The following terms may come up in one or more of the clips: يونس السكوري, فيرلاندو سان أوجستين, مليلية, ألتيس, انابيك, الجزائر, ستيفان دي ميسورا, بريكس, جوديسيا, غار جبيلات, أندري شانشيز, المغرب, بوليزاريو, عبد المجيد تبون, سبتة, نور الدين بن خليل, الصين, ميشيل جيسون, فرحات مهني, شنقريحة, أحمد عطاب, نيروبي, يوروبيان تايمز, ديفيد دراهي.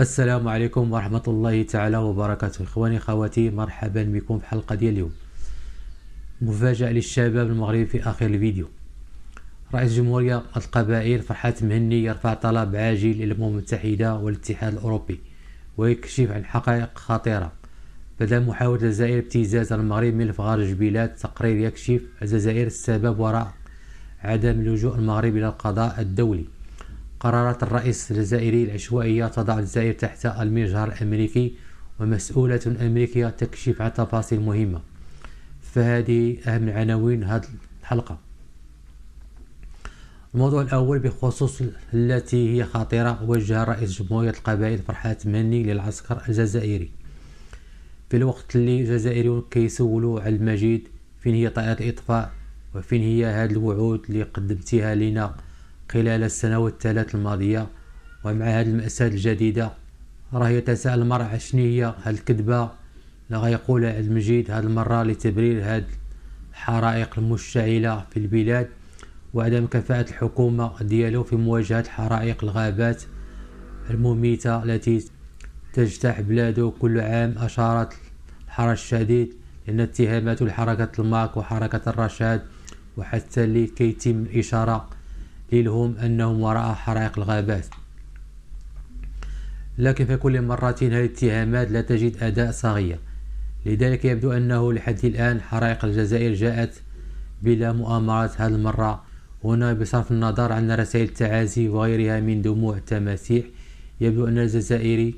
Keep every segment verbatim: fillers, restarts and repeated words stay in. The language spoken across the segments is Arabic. السلام عليكم ورحمة الله تعالى وبركاته. إخواني خواتي، مرحبا بكم في حلقة ديال اليوم. مفاجأة للشباب المغربي في آخر الفيديو. رئيس جمهورية القبائل فرحات مهني يرفع طلب عاجل إلى الأمم المتحدة والاتحاد الأوروبي ويكشف عن حقائق خطيرة بدأ محاولة الجزائر ابتزاز المغرب ملف غار جبيلات. تقرير يكشف الجزائر السبب وراء عدم لجوء المغرب إلى القضاء الدولي. قرارات الرئيس الجزائري العشوائية تضع الجزائر تحت المجهر الأمريكي، ومسؤولة أمريكية تكشف عن تفاصيل مهمة. فهذه أهم عناوين هذه الحلقة. الموضوع الأول بخصوص التي هي خطيرة، وجه رئيس جمهورية القبائل فرحات مهني للعسكر الجزائري في الوقت اللي الجزائريون كيسولوا على المجيد، فين هي طائرة الإطفاء وفين هي هاد الوعود اللي قدمتيها لنا خلال السنوات الثلاث الماضية، ومع هاد المأساة الجديدة راه يتساءل المرء شنو هي هاد الكذبة اللي غيقولها على المجيد هاد المرة لتبرير هاد الحرائق المشتعلة في البلاد، وعدم كفاءة الحكومة ديالو في مواجهة حرائق الغابات المميتة التي تجتاح بلاده كل عام. أشارت الحرس الشديد أن اتهامات لحركة الماك وحركة الرشاد وحتى اللي كيتم الإشارة لهم أنهم وراء حرائق الغابات، لكن في كل مرة هذه الاتهامات لا تجد أداء صاغية. لذلك يبدو أنه لحد الآن حرائق الجزائر جاءت بلا مؤامرات هذه المرة. هنا بصرف النظر عن رسائل التعازي وغيرها من دموع التماسيح، يبدو أن الجزائري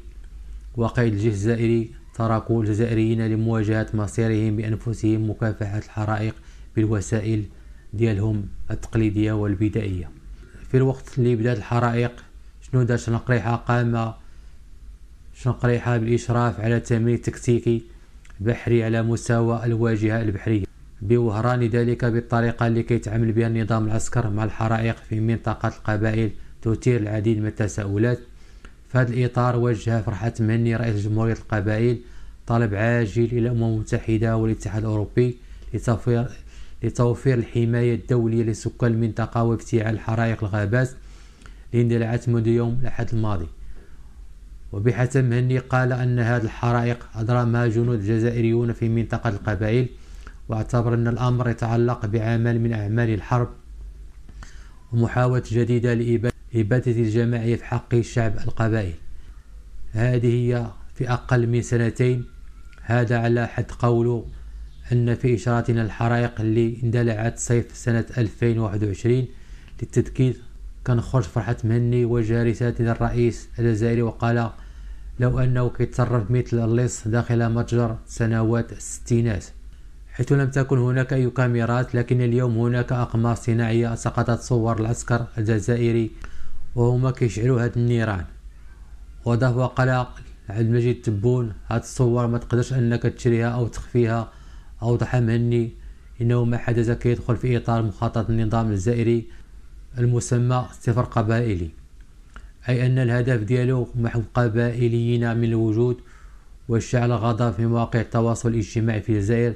وقائد الجيش الجزائري تركوا الجزائريين لمواجهة مصيرهم بأنفسهم، مكافحة الحرائق بالوسائل ديالهم التقليدية والبدائية. في الوقت اللي بدات الحرائق، شنو دار شنقريحة؟ قام شنقريحة بالإشراف على تمرين تكتيكي بحري على مستوى الواجهة البحرية، بوهران ذلك بالطريقة اللي كيتعامل بها النظام العسكر مع الحرائق في منطقة القبائل تثير العديد من التساؤلات. في هذا الإطار وجه فرحات مهني رئيس جمهورية القبائل طلب عاجل إلى الأمم المتحدة والاتحاد الأوروبي لتوفير لتوفير الحماية الدولية لسكان المنطقة وابتعاد حرائق الغابات اللي اندلعت منذ يوم الأحد الماضي. وبحسب مهني قال أن هذه الحرائق أدرمها جنود الجزائريون في منطقة القبائل، واعتبر أن الأمر يتعلق بعمل من أعمال الحرب ومحاولة جديدة لإبادة الجماعية في حق الشعب القبائل. هذه هي في أقل من سنتين. هذا على حد قوله أن في إشارتنا الحرائق اللي اندلعت صيف سنة ألفين وواحد وعشرين. للتذكير كان خرج فرحات مهني وجه رسالة للرئيس الجزائري وقال لو أنه كيتصرف مثل اللص داخل متجر سنوات الستينات، حيث لم تكن هناك أي كاميرات. لكن اليوم هناك أقمار صناعية سقطت صور العسكر الجزائري وهما كيشعلوا هاد النيران. وضاف وقال عبد المجيد تبون هاد الصور ما تقدرش أنك تشريها أو تخفيها. أوضح مهني إنه ما حدث كيدخل في إطار مخطط النظام الجزائري المسمى صفر قبائلي، أي أن الهدف ديالو محو القبائليين من الوجود واشتعال الغضب في مواقع التواصل الاجتماعي في الجزائر،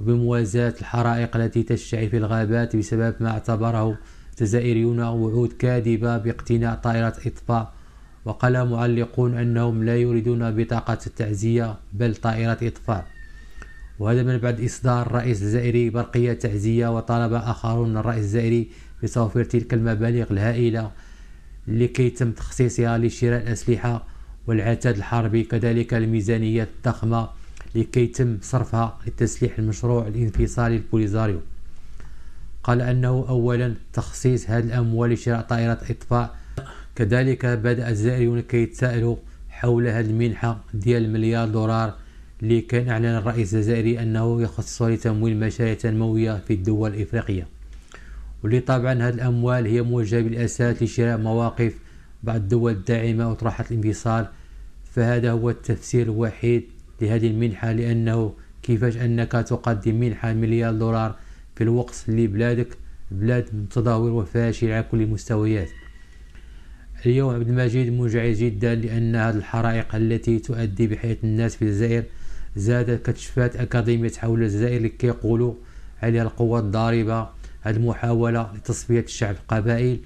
وبموازاة الحرائق التي تشتعل في الغابات بسبب ما اعتبره الجزائريون وعود كاذبة باقتناء طائرات إطفاء. وقال معلقون أنهم لا يريدون بطاقة التعزية بل طائرات إطفاء. وهذا من بعد إصدار الرئيس الجزائري برقية تعزية، وطالب آخرون من الرئيس الجزائري بتوفير تلك المبالغ الهائلة لكي يتم تخصيصها لشراء الأسلحة والعتاد الحربي، كذلك الميزانية الضخمة لكي يتم صرفها لتسليح المشروع الانفصالي البوليزاريو. قال أنه أولا تخصيص هذه الأموال لشراء طائرات إطفاء. كذلك بدأ الجزائريون كيتساءلوا حول هذه المنحة ديال مليار دولار اللي كان أعلن الرئيس الجزائري أنه يخصصها لتمويل مشاريع تنموية في الدول الإفريقية، واللي طبعا هذه الأموال هي موجهة بالأساس لشراء مواقف بعض الدول الداعمة وطروحات الانفصال. فهذا هو التفسير الوحيد لهذه المنحة، لأنه كيفاش أنك تقدم منحة مليار دولار في الوقت اللي بلادك بلاد متدهور وفاشل على كل المستويات. اليوم عبد المجيد منجعل جدا، لأن هذه الحرائق التي تؤدي بحياة الناس في الجزائر زادت كتشفات أكاديمية حول الجزائر اللي كيقولوا عليها القوات الضاربة. هذه المحاولة لتصفية الشعب القبائل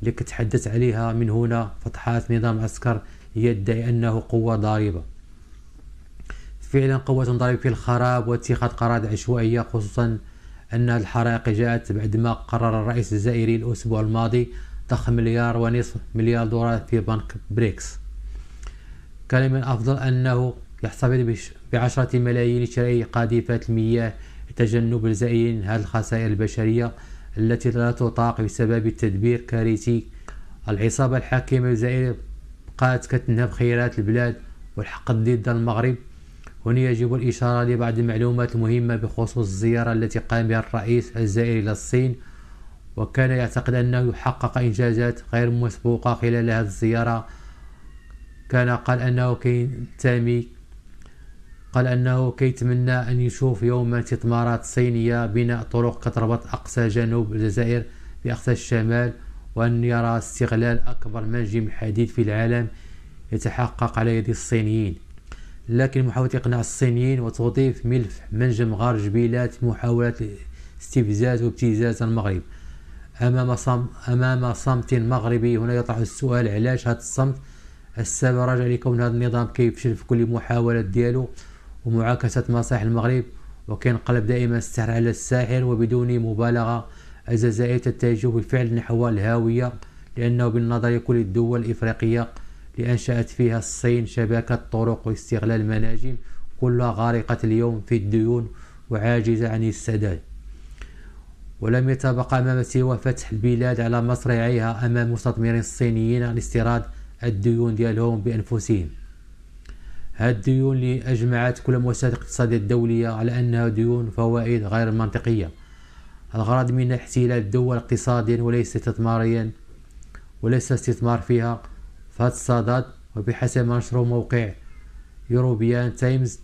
اللي كتحدث عليها من هنا فتحات نظام العسكر يدعي أنه قوة ضاربة، فعلا قوة تنضرب في الخراب واتخاذ قرارات عشوائية، خصوصا أن الحرائق جاءت بعدما قرر الرئيس الجزائري الأسبوع الماضي ضخ مليار ونصف مليار دولار في بنك بريكس. كان من الأفضل أنه يحتفظ بعشرة ملايين شرعي قاذفات المياه لتجنب الجزائريين هذه الخسائر البشرية التي لا تطاق بسبب التدبير الكارثي. العصابة الحاكمة الجزائر بقات كتنهب خيرات البلاد والحق ضد المغرب. هنا يجب الإشارة لبعض المعلومات المهمة بخصوص الزيارة التي قام بها الرئيس الجزائري إلى الصين، وكان يعتقد أنه يحقق إنجازات غير مسبوقة خلال هذه الزيارة. كان قال أنه كينتمي قال أنه كيتمنى أن يشوف يوما استثمارات صينية بناء طرق كتربط أقصى جنوب الجزائر بأقصى الشمال، وأن يرى استغلال أكبر منجم حديد في العالم يتحقق على يد الصينيين. لكن محاولة إقناع الصينيين وتوظيف ملف منجم غار جبيلات محاولة استفزاز وابتزاز المغرب أمام صمت أمام صمت مغربي. هنا يطرح السؤال: علاش هذا الصمت؟ السبب راجع لكون هذا النظام كيفشل في كل محاولة ديالو ومعاكسة مصالح المغرب، وكينقلب دائما السحر على الساحر، وبدون مبالغة الجزائر تتجه بالفعل نحو الهاوية، لأنه بالنظر لكل الدول الإفريقية لأنشأت فيها الصين شبكة طرق واستغلال مناجم كلها غارقة اليوم في الديون وعاجزة عن السداد، ولم يتبق أمام سوى فتح البلاد على مصراعيها أمام مستثمرين الصينيين لاستيراد الديون ديالهم بأنفسهم. هذه الديون اللي أجمعت كل المؤسسات الاقتصادية الدولية على أنها ديون فوائد غير منطقية. الغرض منها احتلال الدول اقتصاديا وليس استثماريا وليس استثمار فيها. فهذا الصدد، وبحسب ما نشره موقع يوروبيان تايمز،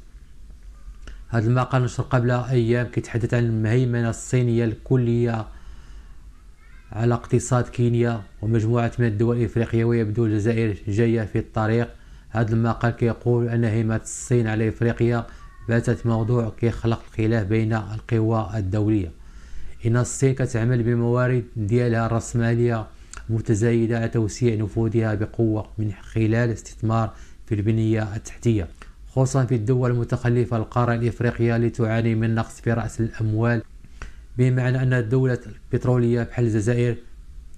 هذا المقال نشر قبل أيام كيتحدث عن المهيمنة الصينية الكلية على اقتصاد كينيا ومجموعة من الدول الإفريقية، ويبدو الجزائر جاية في الطريق. هذا المقال كيقول أن هيمنة الصين على إفريقيا باتت موضوع كيخلق الخلاف بين القوى الدولية. إن الصين كتعمل بموارد ديالها الرأسمالية متزايدة على توسيع نفوذها بقوة من خلال استثمار في البنية التحتية، خصوصا في الدول المتخلفة القارة الإفريقية اللي تعاني من نقص في رأس الأموال، بمعنى أن الدولة البترولية بحال الجزائر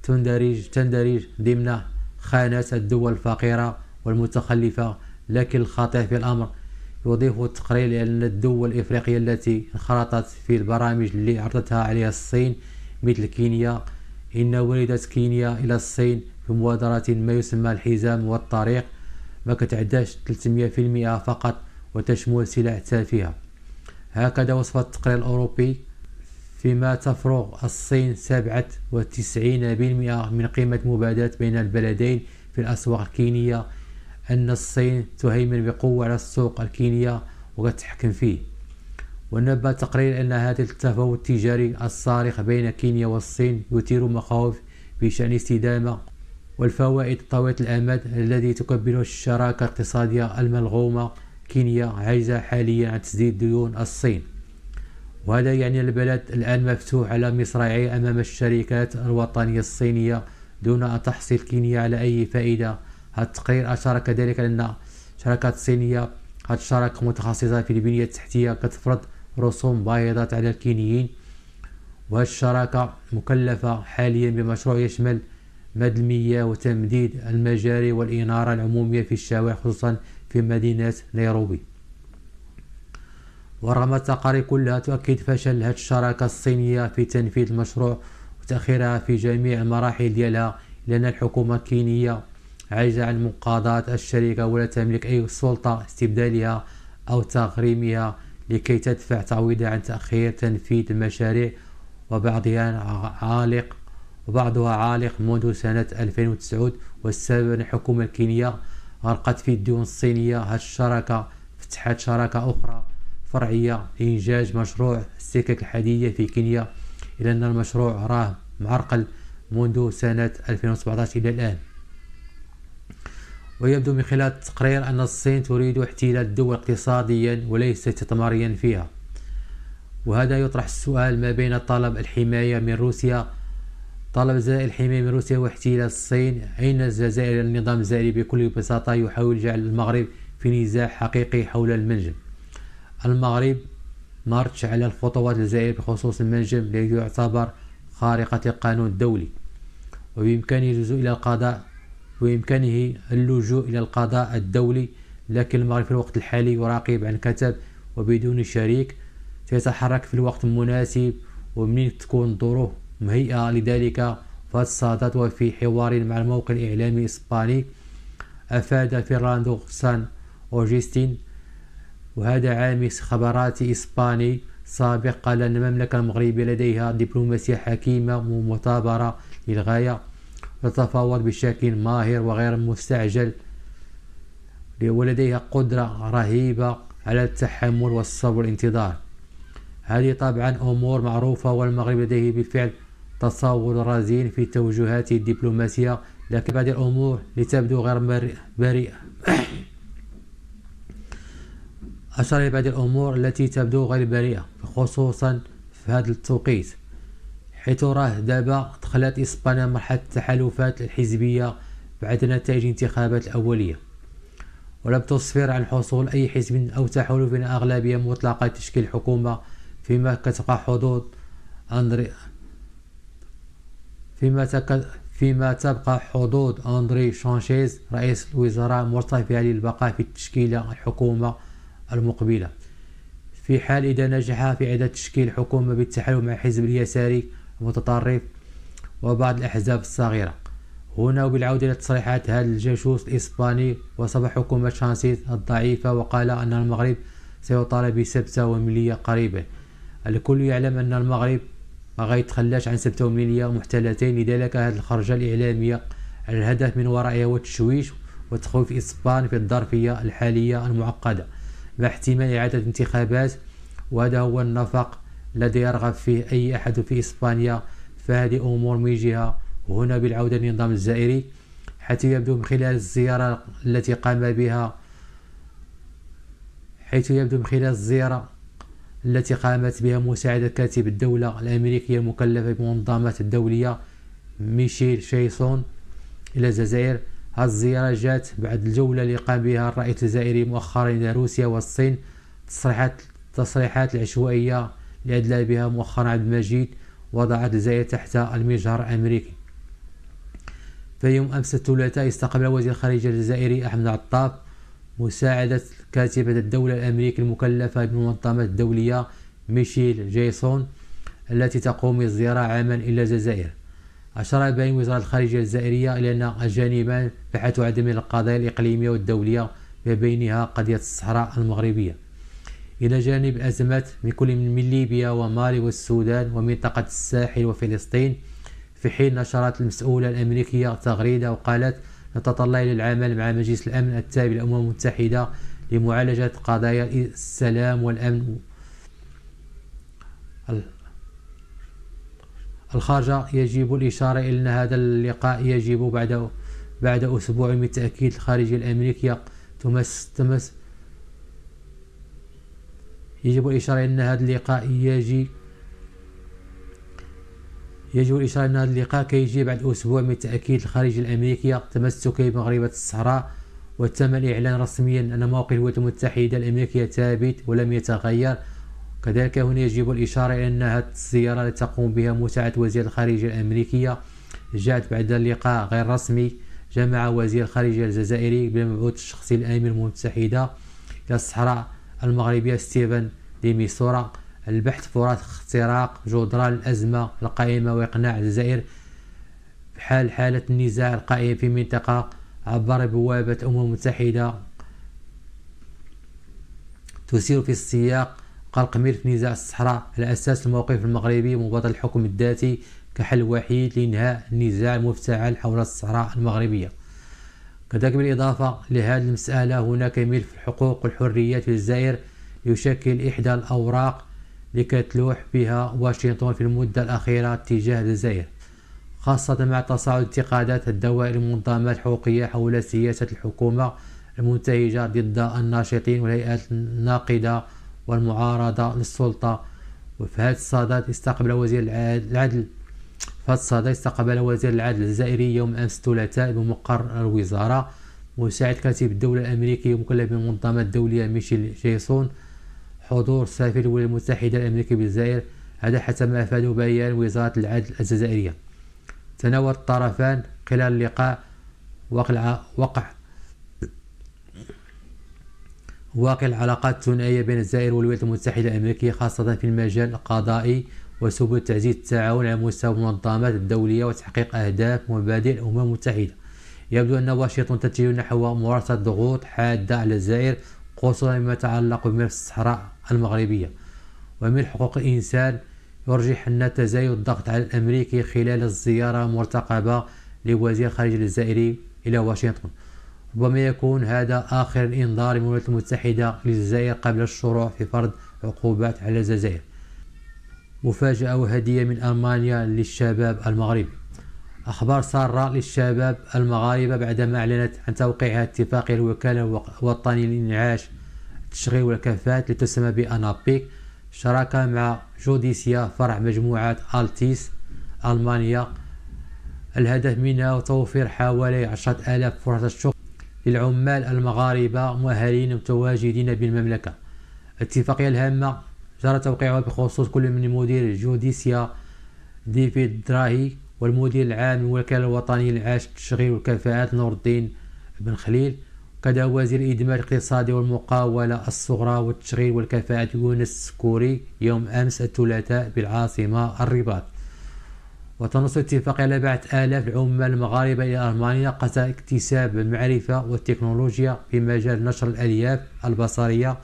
تندرج تندرج ضمن خانة الدول الفقيرة والمتخلفة. لكن الخطير في الأمر يضيف التقرير إلى أن الدول الإفريقية التي انخرطت في البرامج اللي عرضتها عليها الصين مثل كينيا. إن وردت كينيا إلى الصين في مبادرة ما يسمى الحزام والطريق، ما كتعداش ثلاثمائة بالمئة فقط، وتشمل سلع تافهة. هكذا وصف التقرير الأوروبي. فيما تفرغ الصين سبعة وتسعين بالمئة من قيمة مبادلة بين البلدين في الأسواق الكينية، أن الصين تهيمن بقوة على السوق الكينية وكتحكم فيه. ونبه تقرير أن هذا التفاوت التجاري الصارخ بين كينيا والصين يثير مخاوف بشأن استدامة والفوائد طويلة الأمد الذي تكبله الشراكة الاقتصادية الملغومة. كينيا عاجزة حاليا عن تسديد ديون الصين، وهذا يعني البلد الآن مفتوح على مصراعيه أمام الشركات الوطنية الصينية دون أن تحصل كينيا على أي فائدة. هذا التقرير أشار كذلك أن شركات صينية قد شاركت متخصصة في البنية التحتية كتفرض رسوم باهظة على الكينيين، وهذه الشراكة مكلفة حاليا بمشروع يشمل مد المياه وتمديد المجاري والإنارة العمومية في الشوارع خصوصا في مدينة نيروبي. ورغم التقارير كلها تؤكد فشل هذه الشراكة الصينية في تنفيذ المشروع وتأخيرها في جميع المراحل ديالها، لأن الحكومة الكينية عاجزة عن منقاضات الشركة ولا تملك أي سلطة استبدالها أو تغريمها لكي تدفع تعويضها عن تأخير تنفيذ المشاريع، وبعضها عالق وبعضها عالق منذ سنة ألفين وتسعة. والسبب أن الحكومة الكينية غرقت في الديون الصينية. هذه الشراكة فتحت شراكة أخرى فرعية لإنجاز مشروع السكك الحديدية في كينيا، إلا أن المشروع راه معرقل منذ سنة ألفين وسبعة عشر إلى الآن. ويبدو من خلال التقرير أن الصين تريد احتلال الدول اقتصاديا وليس استثماريا فيها، وهذا يطرح السؤال ما بين طلب الحماية من روسيا طالب الجزائر حماية من روسيا واحتلال الصين. عين الجزائر النظام الجزائري بكل بساطة يحاول جعل المغرب في نزاع حقيقي حول المنجم. المغرب مارش على الخطوات الجزائر بخصوص المنجم الذي يعتبر خارقة القانون الدولي، وبإمكانه اللجوء إلى القضاء وبإمكانه اللجوء إلى القضاء الدولي، لكن المغرب في الوقت الحالي يراقب عن كتب وبدون شريك، سيتحرك في الوقت المناسب ومن تكون الظروف مهيئة لذلك. فهذه الصادات وفي حوار مع الموقع الإعلامي الإسباني أفاد فيرلاندو سان أوجستين، وهذا عامس خبرات إسباني سابق، قال أن المملكة المغربية لديها دبلوماسية حكيمة ومثابرة للغاية، تتفاوض بشكل ماهر وغير مستعجل، ولديها قدرة رهيبة على التحمل والصبر والانتظار. هذه طبعا أمور معروفة، والمغرب لديه بالفعل تصور رزين في توجهاته الدبلوماسية، لكن بعض الأمور لتبدو غير بريئة أشار إلى بعض الأمور التي تبدو غير بريئة، خصوصا في هذا التوقيت، حيث راه دابا دخلت إسبانيا مرحلة التحالفات الحزبية بعد نتائج الانتخابات الأولية، ولم تصفر عن حصول أي حزب أو تحالف أغلبية مطلقة لتشكيل حكومة، فيما كتبقى حدود أندري فيما تك... فيما تبقى حدود أندري شانشيز رئيس الوزراء مرتفعة للبقاء في تشكيل الحكومة المقبلة، في حال إذا نجح في إعادة تشكيل حكومة بالتحالف مع الحزب اليساري المتطرف وبعض الأحزاب الصغيرة. هنا وبالعودة لتصريحات هذا الجاسوس الإسباني وصف حكومة شانسيز الضعيفة، وقال أن المغرب سيطالب بسبتة وملية قريبا. الكل يعلم أن المغرب ما غيتخلاش عن سبتة وملية محتلتين، لذلك هذه الخرجة الإعلامية الهدف من ورائها هو التشويش وتخويف إسبان في الظرفية الحالية المعقدة مع احتمال إعادة انتخابات، وهذا هو النفق الذي يرغب فيه أي أحد في إسبانيا. فهذه أمور من جهة. وهنا بالعودة للنظام الجزائري، حيث يبدو من خلال الزيارة التي قام بها حيث يبدو من خلال الزيارة التي قامت بها مساعدة كاتب الدولة الأمريكية المكلفة بالمنظمات الدولية ميشيل جيسون إلى الجزائر. هذه الزيارة جات بعد الجولة اللي قام بها الرئيس الجزائري مؤخرا إلى روسيا والصين، تصريحات التصريحات العشوائية اللي أدلى بها مؤخرا عبد المجيد وضعت الجزائر تحت المجهر الأمريكي. في يوم أمس الثلاثاء استقبل وزير الخارجية الجزائري أحمد عطاب مساعدة كاتبة الدولة الأمريكية المكلفة بالمنظمات الدولية ميشيل جيسون التي تقوم بالزيارة عاما إلى الجزائر. أشار بين وزارة الخارجية الجزائرية إلى أن الجانبان بحثوا عدم القضايا الإقليمية والدولية ما بينها قضية الصحراء المغربية، إلى جانب أزمات من كل من ليبيا ومالي والسودان ومنطقة الساحل وفلسطين، في حين نشرت المسؤولة الأمريكية تغريدة وقالت نتطلع إلى العمل مع مجلس الأمن التابع للأمم المتحدة لمعالجة قضايا السلام والأمن. الخارجة يجب الإشارة إلى أن هذا اللقاء يجب بعد بعد أسبوع من تأكيد الخارجية الأمريكية تمس تمس يجب الإشارة إلى أن هذا اللقاء يجي يجب الإشارة أن هذا اللقاء كيجي بعد أسبوع من تأكيد الخارجية الأمريكية تمسكه بمغربة الصحراء، وتم الإعلان رسميا أن موقف الولايات المتحدة الأمريكية ثابت ولم يتغير. كذلك هنا يجب الإشارة إلى أن هذه الزيارة التي تقوم بها مساعدة وزير الخارجية الأمريكية جاءت بعد لقاء غير رسمي جمع وزير الخارجية الجزائري بالمبعوث الشخصي الأمم المتحدة إلى الصحراء المغربية ستيفان دي ميسورا البحث فرص اختراق جدران الأزمة القائمة وإقناع الجزائر بحال حالة النزاع القائم في المنطقة عبر بوابة الأمم المتحدة تسير في السياق قلق ملف نزاع الصحراء على أساس الموقف المغربي ومبادرة الحكم الذاتي كحل وحيد لإنهاء النزاع المفتعل حول الصحراء المغربية. كذلك بالإضافة لهذه المسألة هناك ملف الحقوق والحريات في الجزائر يشكل إحدى الأوراق لكتلوح بها واشنطن في المدة الأخيرة تجاه الجزائر، خاصة مع تصاعد انتقادات الدوائر المنظمات الحقوقية حول سياسة الحكومة المنتهجة ضد الناشطين والهيئات الناقدة والمعارضة للسلطة. وفي هذا الصدد استقبل وزير العدل في هذا الصدد استقبل وزير العدل الجزائري يوم امس الثلاثاء بمقر الوزاره مساعد كاتب الدوله الامريكي ومكلف بالمنظمه الدوليه ميشيل جيسون حضور سفير الولايات المتحده الامريكيه بالجزائر، هذا حسب ما افاده بيان وزاره العدل الجزائريه. تناول الطرفان خلال اللقاء وقع وقع واقع العلاقات الثنائيه بين الجزائر والولايات المتحده الامريكيه، خاصه في المجال القضائي وسبل تعزيز التعاون على مستوى المنظمات الدوليه وتحقيق اهداف ومبادئ الامم المتحده. يبدو ان واشنطن تتجه نحو ممارسه ضغوط حاده على الجزائر، خصوصا فيما يتعلق بملف الصحراء المغربيه وملف حقوق الانسان. يرجح ان تزايد الضغط على الامريكي خلال الزياره المرتقبه لوزير الخارجيه الجزائري الى واشنطن، ربما يكون هذا اخر انذار من الولايات المتحده للجزائر قبل الشروع في فرض عقوبات على الجزائر. مفاجاه وهديه من المانيا للشباب المغربي. اخبار ساره للشباب المغاربه بعدما اعلنت عن توقيعها اتفاقيه الوكاله الوطنيه للانعاش التشغيل والكفاءات لتسمى بانابيك شراكه مع جوديسيا فرع مجموعه ألتيس المانيا، الهدف منها توفير حوالي عشرة آلاف فرصه شغل للعمال المغاربه مؤهلين المتواجدين بالمملكه. الاتفاقيه الهامه جرى توقيعها بخصوص كل من مدير جوديسيا ديفيد دراهي والمدير العام للوكاله الوطنيه للإنعاش التشغيل والكفاءات نور الدين بن خليل، وكذا وزير الادماج الاقتصادي والمقاوله الصغرى والتشغيل والكفاءات يونس السكوري يوم امس الثلاثاء بالعاصمه الرباط. وتنص الاتفاق على بعث آلاف العمال المغاربة إلى ألمانيا قصد اكتساب المعرفة والتكنولوجيا في مجال نشر الألياف البصرية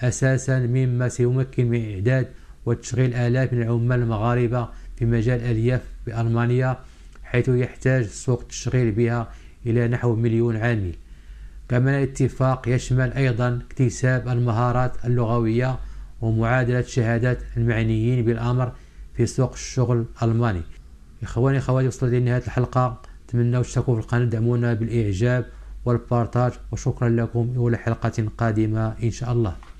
أساسا، مما سيمكن من إعداد وتشغيل آلاف من العمال المغاربة في مجال الألياف بألمانيا، حيث يحتاج سوق التشغيل بها إلى نحو مليون عامل. كما الاتفاق يشمل أيضا اكتساب المهارات اللغوية ومعادلة شهادات المعنيين بالأمر في سوق الشغل الألماني. اخواني اخواتي، وصلت لنهايه الحلقه، نتمنوا تشتركوا في القناه، دعمونا بالاعجاب والبارتاج، وشكرا لكم، والى حلقه قادمه ان شاء الله.